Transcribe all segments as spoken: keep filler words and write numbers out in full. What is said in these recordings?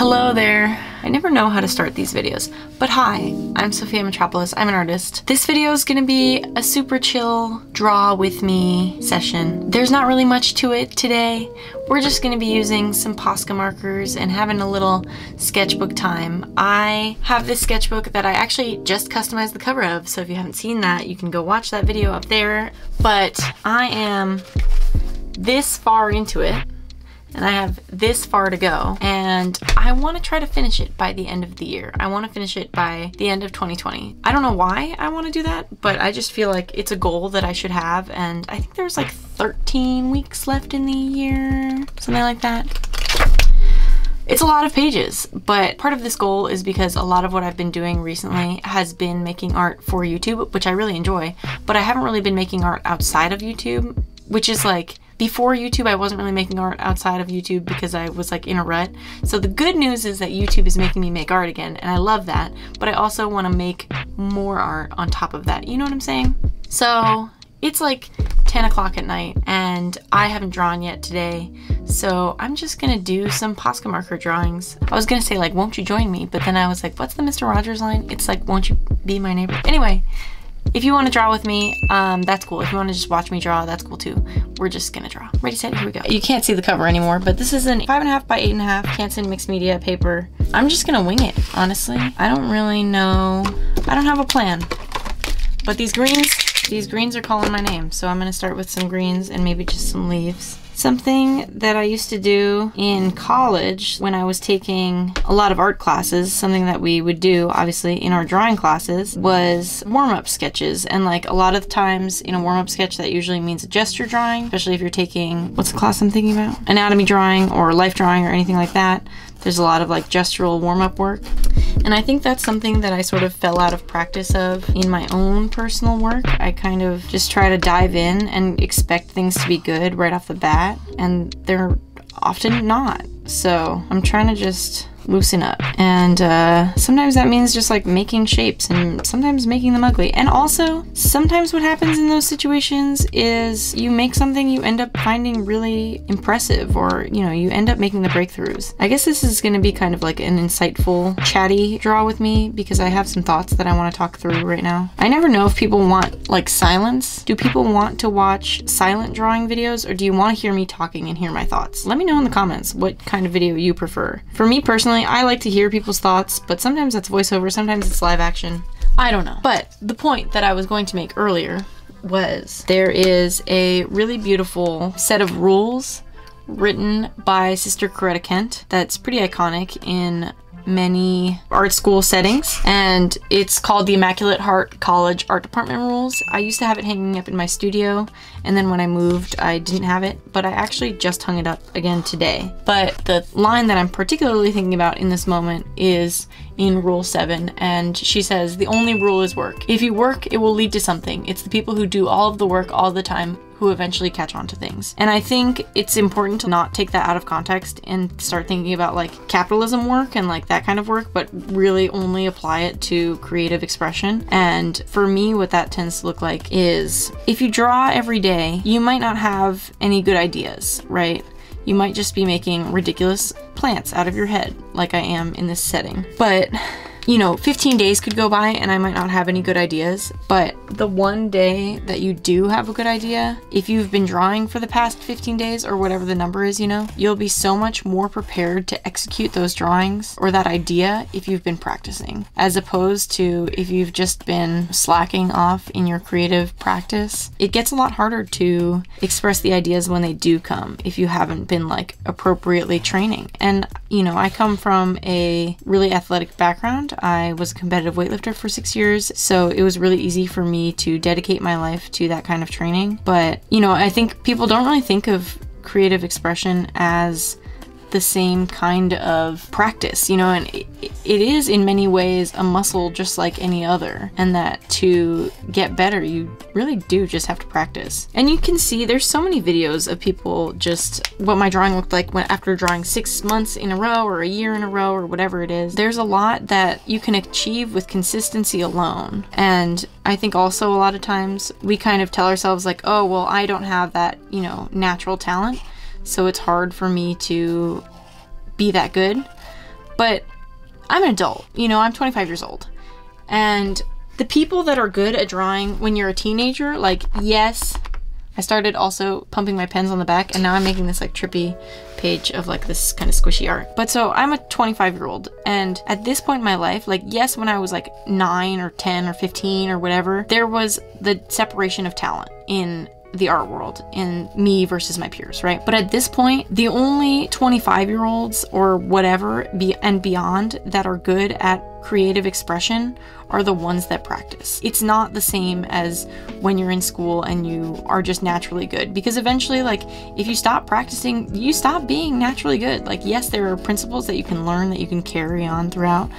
Hello there. I never know how to start these videos, but hi, I'm Sophia Mitropoulos, I'm an artist. This video is gonna be a super chill draw with me session. There's not really much to it today. We're just gonna be using some Posca markers and having a little sketchbook time. I have this sketchbook that I actually just customized the cover of, so if you haven't seen that, you can go watch that video up there. But I am this far into it, and I have this far to go, and I want to try to finish it by the end of the year. I want to finish it by the end of twenty twenty. I don't know why I want to do that, but I just feel like it's a goal that I should have, and I think there's like thirteen weeks left in the year, something like that. It's a lot of pages, but part of this goal is because a lot of what I've been doing recently has been making art for YouTube, which I really enjoy, but I haven't really been making art outside of YouTube, which is like, before YouTube, I wasn't really making art outside of YouTube because I was like in a rut. So the good news is that YouTube is making me make art again, and I love that, but I also wanna make more art on top of that. You know what I'm saying? So it's like ten o'clock at night and I haven't drawn yet today. So I'm just gonna do some Posca marker drawings. I was gonna say like, won't you join me? But then I was like, what's the Mister Rogers line? It's like, won't you be my neighbor? Anyway. If you want to draw with me, um, that's cool. If you want to just watch me draw, that's cool too. We're just gonna draw. Ready, set, here we go. You can't see the cover anymore, but this is an five and a half by eight and a half Canson mixed media paper. I'm just gonna wing it, honestly. I don't really know. I don't have a plan. But these greens, these greens are calling my name. So I'm gonna start with some greens and maybe just some leaves. Something that I used to do in college when I was taking a lot of art classes, something that we would do obviously in our drawing classes, was warm-up sketches. And like a lot of times in a warm-up sketch, that usually means a gesture drawing, especially if you're taking, what's the class I'm thinking about? Anatomy drawing or life drawing or anything like that. There's a lot of like gestural warm-up work. And I think that's something that I sort of fell out of practice of in my own personal work. I kind of just try to dive in and expect things to be good right off the bat, and they're often not. So I'm trying to just loosen up. And uh, sometimes that means just like making shapes and sometimes making them ugly. And also sometimes what happens in those situations is you make something you end up finding really impressive, or, you know, you end up making the breakthroughs. I guess this is gonna be kind of like an insightful, chatty draw with me because I have some thoughts that I wanna talk through right now. I never know if people want like silence. Do people want to watch silent drawing videos, or do you wanna hear me talking and hear my thoughts? Let me know in the comments what kind of video you prefer. For me personally, I like to hear people's thoughts, but sometimes that's voiceover, sometimes it's live action. I don't know. But the point that I was going to make earlier was there is a really beautiful set of rules written by Sister Corita Kent that's pretty iconic in many art school settings, and it's called the Immaculate Heart College Art Department Rules. I used to have it hanging up in my studio, and then when I moved I didn't have it, but I actually just hung it up again today. But the line that I'm particularly thinking about in this moment is in rule seven, and she says, "The only rule is work. If you work, it will lead to something. It's the people who do all of the work all the time who eventually catch on to things." And I think it's important to not take that out of context and start thinking about like capitalism work and like that kind of work, but really only apply it to creative expression. And for me, what that tends to look like is if you draw every day, you might not have any good ideas, right? You might just be making ridiculous plants out of your head, like I am in this setting. But you know, fifteen days could go by and I might not have any good ideas, but the one day that you do have a good idea, if you've been drawing for the past fifteen days or whatever the number is, you know, you'll be so much more prepared to execute those drawings or that idea if you've been practicing, as opposed to if you've just been slacking off in your creative practice. It gets a lot harder to express the ideas when they do come if you haven't been like appropriately training. And you know, I come from a really athletic background. I was a competitive weightlifter for six years, so it was really easy for me to dedicate my life to that kind of training. But, you know, I think people don't really think of creative expression as the same kind of practice, you know, and it, it is in many ways a muscle just like any other, and that to get better, you really do just have to practice. And you can see there's so many videos of people just what my drawing looked like when after drawing six months in a row or a year in a row or whatever it is. There's a lot that you can achieve with consistency alone. And I think also a lot of times we kind of tell ourselves like, oh, well, I don't have that, you know, natural talent, so it's hard for me to be that good. But I'm an adult, you know, I'm twenty-five years old. And the people that are good at drawing when you're a teenager, like, yes, I started also pumping my pens on the back, and now I'm making this like trippy page of like this kind of squishy art. But so I'm a twenty-five year old, and at this point in my life, like, yes, when I was like nine or ten or fifteen or whatever, there was the separation of talent in the art world, in me versus my peers, right? But at this point, the only twenty-five year olds or whatever be and beyond that are good at creative expression are the ones that practice. It's not the same as when you're in school and you are just naturally good, because eventually, like, if you stop practicing, you stop being naturally good. Like, yes, there are principles that you can learn that you can carry on throughout,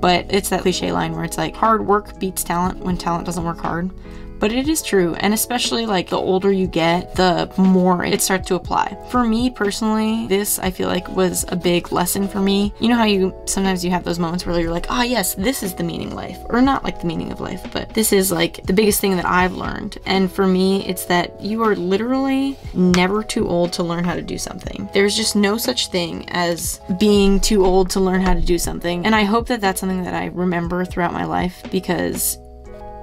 but it's that cliche line where it's like, hard work beats talent when talent doesn't work hard. But it is true, and especially like the older you get, the more it starts to apply. For me personally, this I feel like was a big lesson for me. You know how you sometimes you have those moments where you're like, ah, yes, this is the meaning of life, or not like the meaning of life, but this is like the biggest thing that I've learned. And for me, it's that you are literally never too old to learn how to do something. There's just no such thing as being too old to learn how to do something. And I hope that that's something that I remember throughout my life, because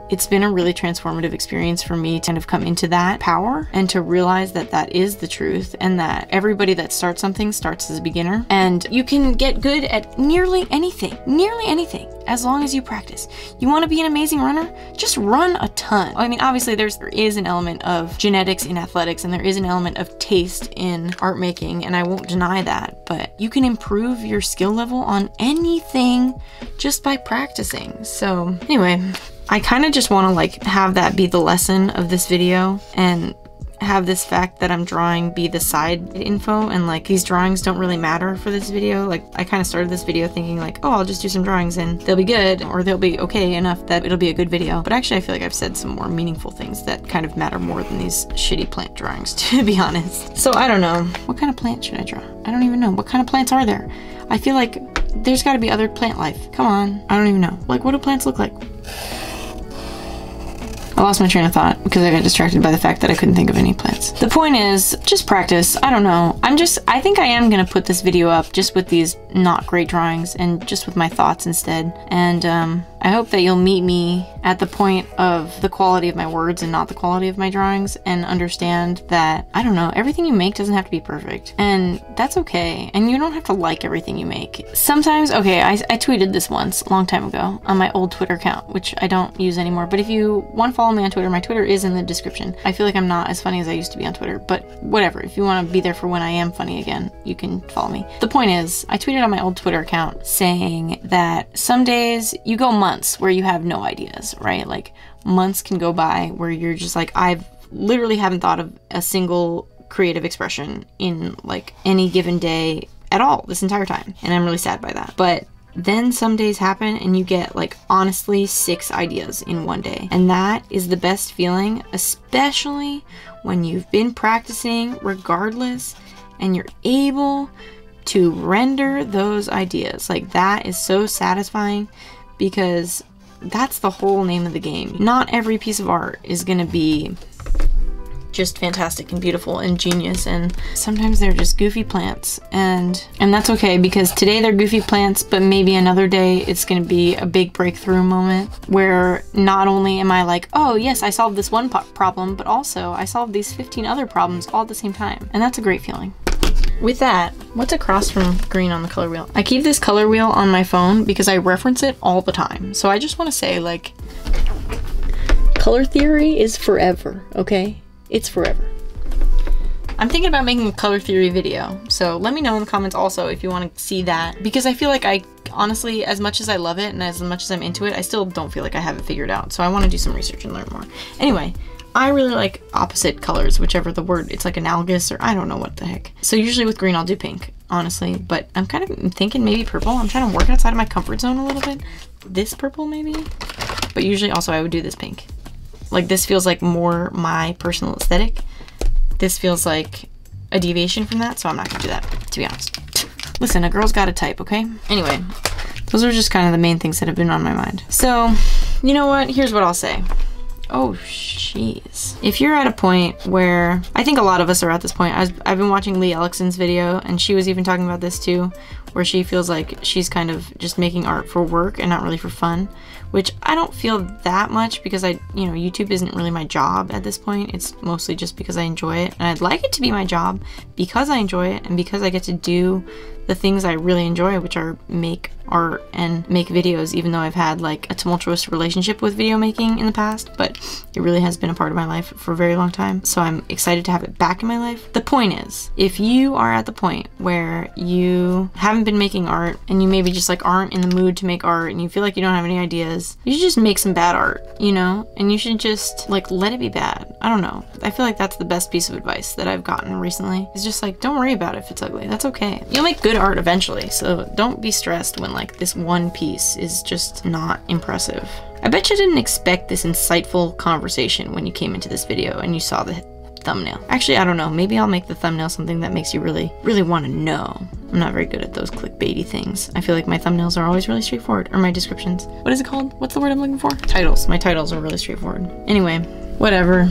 it's been a really transformative experience for me to kind of come into that power and to realize that that is the truth, and that everybody that starts something starts as a beginner, and you can get good at nearly anything, nearly anything, as long as you practice. You want to be an amazing runner? Just run a ton. I mean, obviously there's, there is an element of genetics in athletics, and there is an element of taste in art making, and I won't deny that, but you can improve your skill level on anything just by practicing. So anyway, I kind of just want to like have that be the lesson of this video, and have this fact that I'm drawing be the side info, and like these drawings don't really matter for this video. Like, I kind of started this video thinking like, oh, I'll just do some drawings and they'll be good, or they'll be okay enough that it'll be a good video. But actually I feel like I've said some more meaningful things that kind of matter more than these shitty plant drawings, to be honest. So I don't know. What kind of plant should I draw? I don't even know. What kind of plants are there? I feel like there's gotta be other plant life. Come on. I don't even know. Like, what do plants look like? I lost my train of thought because I got distracted by the fact that I couldn't think of any plants. The point is, just practice. I don't know. I'm just, I think I am going to put this video up just with these not great drawings and just with my thoughts instead. And um, I hope that you'll meet me at the point of the quality of my words and not the quality of my drawings, and understand that, I don't know, everything you make doesn't have to be perfect. And that's okay. And you don't have to like everything you make. Sometimes, okay, I, I tweeted this once a long time ago on my old Twitter account, which I don't use anymore. But if you want to follow me on Twitter, my Twitter is in the description. I feel like I'm not as funny as I used to be on Twitter, but whatever. If you want to be there for when I am funny again, you can follow me. The point is, I tweeted on my old Twitter account saying that some days you go months where you have no ideas, right? Like, months can go by where you're just like, I've literally haven't thought of a single creative expression in like any given day at all this entire time, and I'm really sad by that. But then some days happen and you get like honestly six ideas in one day, and that is the best feeling, especially when you've been practicing regardless and you're able to render those ideas. Like, that is so satisfying, because that's the whole name of the game. Not every piece of art is gonna be just fantastic and beautiful and genius, and sometimes they're just goofy plants, and and that's okay, because today they're goofy plants, but maybe another day it's gonna be a big breakthrough moment where not only am I like, oh yes, I solved this one problem, but also I solved these fifteen other problems all at the same time, and that's a great feeling. With that, what's across from green on the color wheel? I keep this color wheel on my phone because I reference it all the time, so I just want to say, like, color theory is forever, okay? It's forever. I'm thinking about making a color theory video, so let me know in the comments also if you want to see that, because I feel like I honestly, as much as I love it and as much as I'm into it, I still don't feel like I have it figured out, so I want to do some research and learn more. Anyway, I really like opposite colors, whichever the word, it's like analogous, or I don't know what the heck. So usually with green I'll do pink, honestly, but I'm kind of thinking maybe purple. I'm trying to work outside of my comfort zone a little bit. This purple maybe, but usually also I would do this pink. Like, this feels like more my personal aesthetic. This feels like a deviation from that, so I'm not gonna do that, to be honest. Listen, a girl's got a type, okay? Anyway, those are just kind of the main things that have been on my mind. So, you know what? Here's what I'll say. Oh, jeez. If you're at a point where, I think a lot of us are at this point, I was, I've been watching Lee Alexan's video, and she was even talking about this too, where she feels like she's kind of just making art for work and not really for fun, which I don't feel that much because I, you know, YouTube isn't really my job at this point. It's mostly just because I enjoy it, and I'd like it to be my job because I enjoy it and because I get to do the things I really enjoy, which are make art and make videos, even though I've had like a tumultuous relationship with video making in the past, but it really has been a part of my life for a very long time. So I'm excited to have it back in my life. The point is, if you are at the point where you haven't been making art and you maybe just like aren't in the mood to make art and you feel like you don't have any ideas, you should just make some bad art, you know? And you should just like let it be bad. I don't know. I feel like that's the best piece of advice that I've gotten recently. It's just like, don't worry about it if it's ugly. That's okay. You'll make good art eventually, so don't be stressed when like Like this one piece is just not impressive. I bet you didn't expect this insightful conversation when you came into this video and you saw the thumbnail. Actually, I don't know. Maybe I'll make the thumbnail something that makes you really, really want to know. I'm not very good at those clickbaity things. I feel like my thumbnails are always really straightforward, or my descriptions. What is it called? What's the word I'm looking for? Titles. My titles are really straightforward. Anyway, whatever.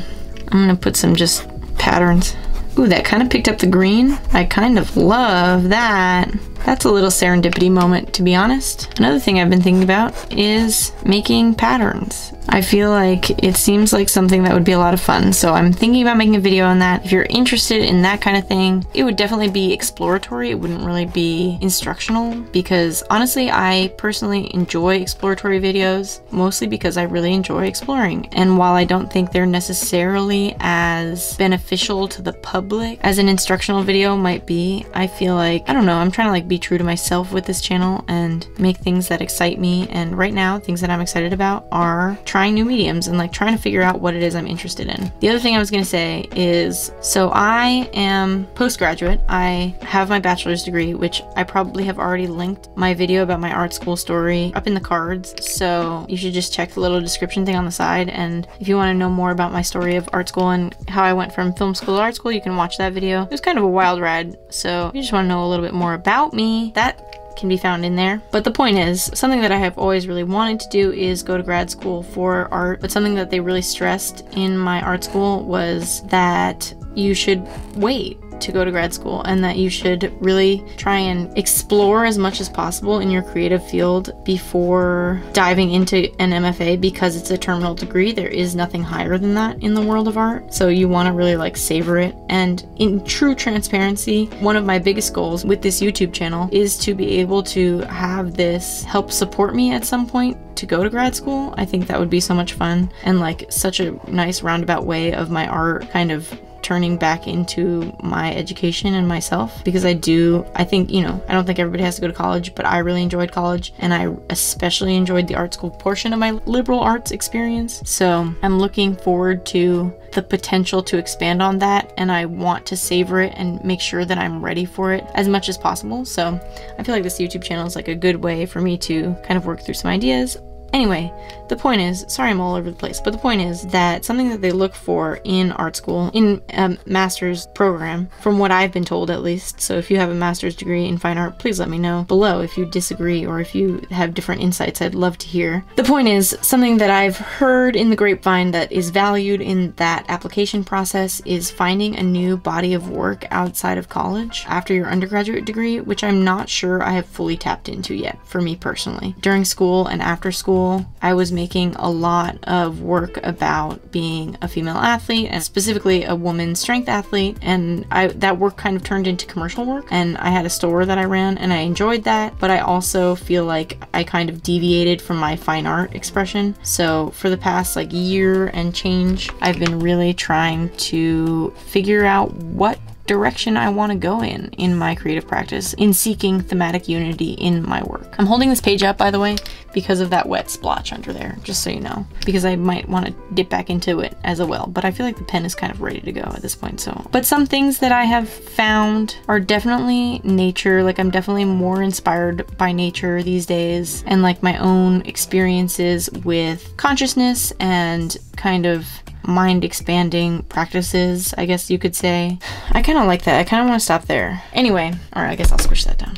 I'm gonna put some just patterns. Ooh, that kind of picked up the green. I kind of love that. That's a little serendipity moment, to be honest. Another thing I've been thinking about is making patterns. I feel like it seems like something that would be a lot of fun, so I'm thinking about making a video on that. If you're interested in that kind of thing, it would definitely be exploratory. It wouldn't really be instructional because honestly, I personally enjoy exploratory videos, mostly because I really enjoy exploring. And while I don't think they're necessarily as beneficial to the public as an instructional video might be, I feel like, I don't know, I'm trying to like be true to myself with this channel and make things that excite me. And right now, things that I'm excited about are trying new mediums and like trying to figure out what it is I'm interested in. The other thing I was gonna say is, so I am postgraduate. I have my bachelor's degree, which I probably have already linked my video about my art school story up in the cards. So you should just check the little description thing on the side. And if you wanna know more about my story of art school and how I went from film school to art school, you can watch that video. It was kind of a wild ride. So if you just wanna know a little bit more about me, that can be found in there. But the point is, something that I have always really wanted to do is go to grad school for art, but something that they really stressed in my art school was that you should wait to go to grad school and that you should really try and explore as much as possible in your creative field before diving into an M F A, because it's a terminal degree. There is nothing higher than that in the world of art, so you want to really like savor it. And in true transparency, one of my biggest goals with this YouTube channel is to be able to have this help support me at some point to go to grad school. I think that would be so much fun and like such a nice roundabout way of my art kind of turning back into my education and myself, because I do, I think, you know, I don't think everybody has to go to college, but I really enjoyed college, and I especially enjoyed the art school portion of my liberal arts experience. So I'm looking forward to the potential to expand on that, and I want to savor it and make sure that I'm ready for it as much as possible. So I feel like this YouTube channel is like a good way for me to kind of work through some ideas. Anyway, the point is, sorry I'm all over the place, but the point is that something that they look for in art school, in a master's program, from what I've been told at least, so if you have a master's degree in fine art, please let me know below if you disagree or if you have different insights, I'd love to hear. The point is, something that I've heard in the grapevine that is valued in that application process is finding a new body of work outside of college after your undergraduate degree, which I'm not sure I have fully tapped into yet for me personally. During school and after school, I was making a lot of work about being a female athlete, and specifically a woman's strength athlete, and I, that work kind of turned into commercial work, and I had a store that I ran and I enjoyed that, but I also feel like I kind of deviated from my fine art expression. So for the past like year and change, I've been really trying to figure out what direction I want to go in in my creative practice, in seeking thematic unity in my work. I'm holding this page up, by the way, because of that wet splotch under there, just so you know, because I might want to dip back into it as well, but I feel like the pen is kind of ready to go at this point. So, but some things that I have found are definitely nature. Like, I'm definitely more inspired by nature these days, and like my own experiences with consciousness and kind of mind expanding practices, I guess you could say. I kind of like that. I kind of want to stop there. Anyway, all right, I guess I'll squish that down.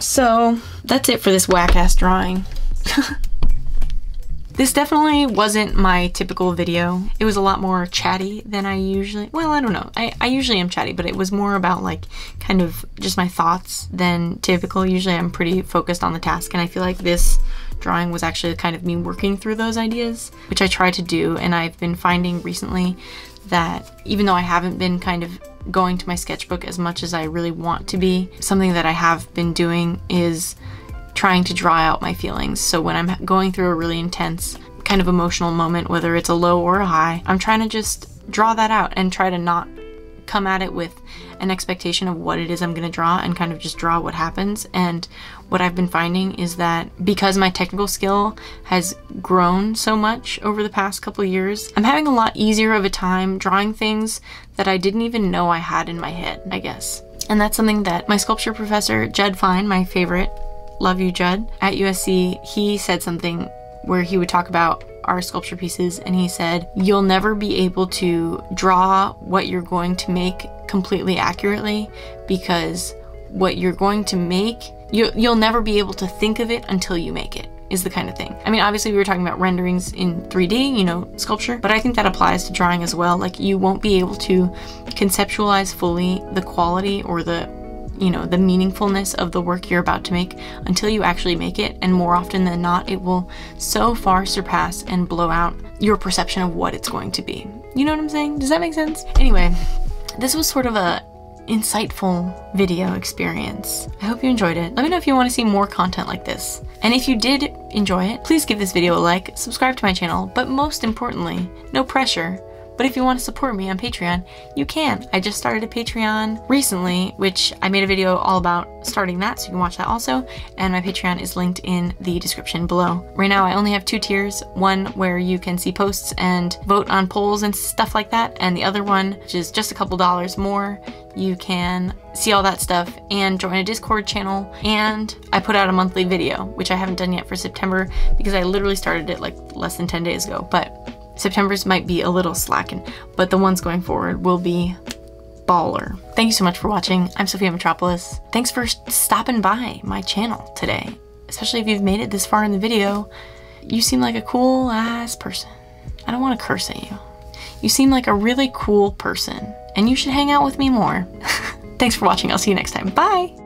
So that's it for this whack ass drawing. This definitely wasn't my typical video. It was a lot more chatty than I usually, well, I don't know. I, I usually am chatty, but it was more about like kind of just my thoughts than typical. Usually I'm pretty focused on the task, and I feel like this drawing was actually kind of me working through those ideas, which I try to do. And I've been finding recently that even though I haven't been kind of going to my sketchbook as much as I really want to be, something that I have been doing is trying to draw out my feelings. So when I'm going through a really intense kind of emotional moment, whether it's a low or a high, I'm trying to just draw that out and try to not come at it with an expectation of what it is I'm going to draw, and kind of just draw what happens. And what I've been finding is that because my technical skill has grown so much over the past couple years, I'm having a lot easier of a time drawing things that I didn't even know I had in my head, I guess. And that's something that my sculpture professor, Jed Fine, my favorite, love you, Jed, at U S C, he said something where he would talk about our sculpture pieces, and he said, you'll never be able to draw what you're going to make completely accurately, because what you're going to make, you, you'll never be able to think of it until you make it, is the kind of thing. I mean, obviously we were talking about renderings in three D, you know, sculpture, but I think that applies to drawing as well. Like, you won't be able to conceptualize fully the quality or the you know, the meaningfulness of the work you're about to make until you actually make it. And more often than not, it will so far surpass and blow out your perception of what it's going to be. You know what I'm saying? Does that make sense? Anyway, this was sort of a insightful video experience. I hope you enjoyed it. Let me know if you want to see more content like this. And if you did enjoy it, please give this video a like, subscribe to my channel, but most importantly, no pressure. But if you want to support me on Patreon, you can. I just started a Patreon recently, which I made a video all about starting that, so you can watch that also. And my Patreon is linked in the description below. Right now, I only have two tiers. One where you can see posts and vote on polls and stuff like that. And the other one, which is just a couple dollars more, you can see all that stuff and join a Discord channel. And I put out a monthly video, which I haven't done yet for September, because I literally started it like less than ten days ago. But September's might be a little slacking, but the ones going forward will be baller. Thank you so much for watching. I'm Sophia Mitropoulos. Thanks for stopping by my channel today, especially if you've made it this far in the video. You seem like a cool ass person. I don't want to curse at you. You seem like a really cool person, and you should hang out with me more. Thanks for watching. I'll see you next time. Bye.